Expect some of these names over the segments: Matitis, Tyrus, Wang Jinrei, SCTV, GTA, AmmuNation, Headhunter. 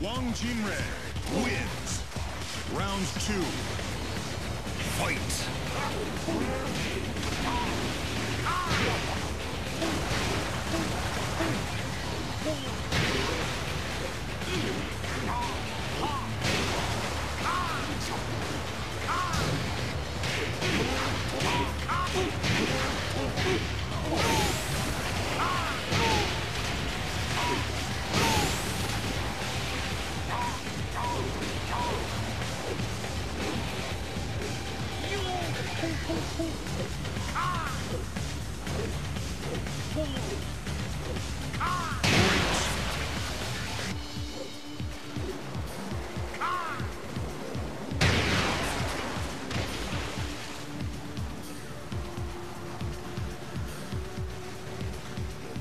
Wang Jinrei wins. Round 2. Fight.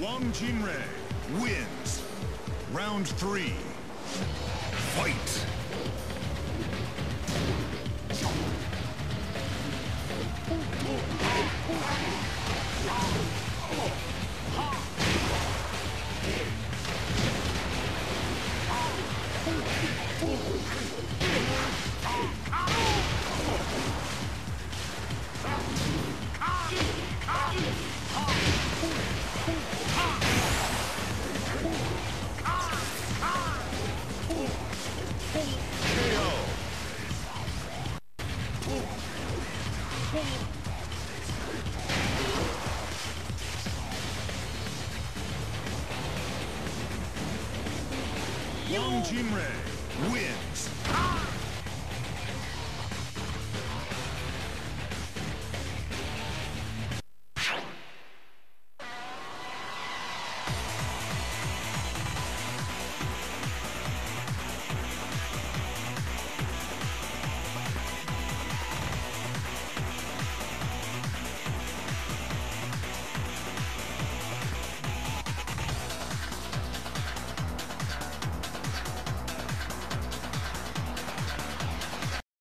Wang Jinrei wins. Round 3. Fight! Wang Jinrei wins.